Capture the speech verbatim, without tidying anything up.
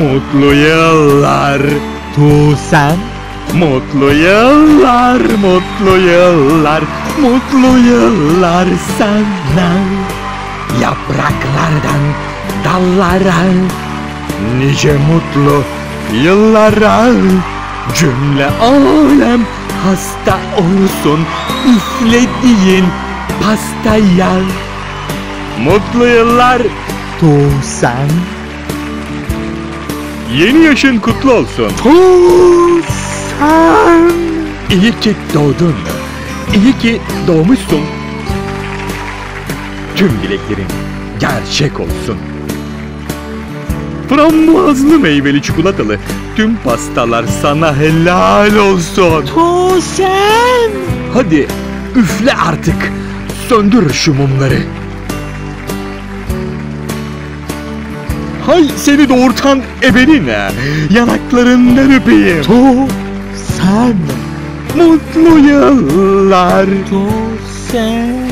mutlu yıllar Tusem. Mutlu yıllar, mutlu yıllar, mutlu yıllar sana. Yapraklardan dallara, nice mutlu yıllara. Cümle alem hasta olsun üflediğin pastaya. Mutlu yıllar Tusem. Yeni yaşın kutlu olsun Tusem. İyi ki doğdun, iyi ki doğmuşsun. Tüm dileklerin gerçek olsun. Frambuazlı meyveli çikolatalı tüm pastalar sana helal olsun Tusem. Hadi üfle artık, söndür şu mumları. Hay seni doğurtan ebenine, yanaklarından öpeyim Tusem. Mutlu yıllar Tusem.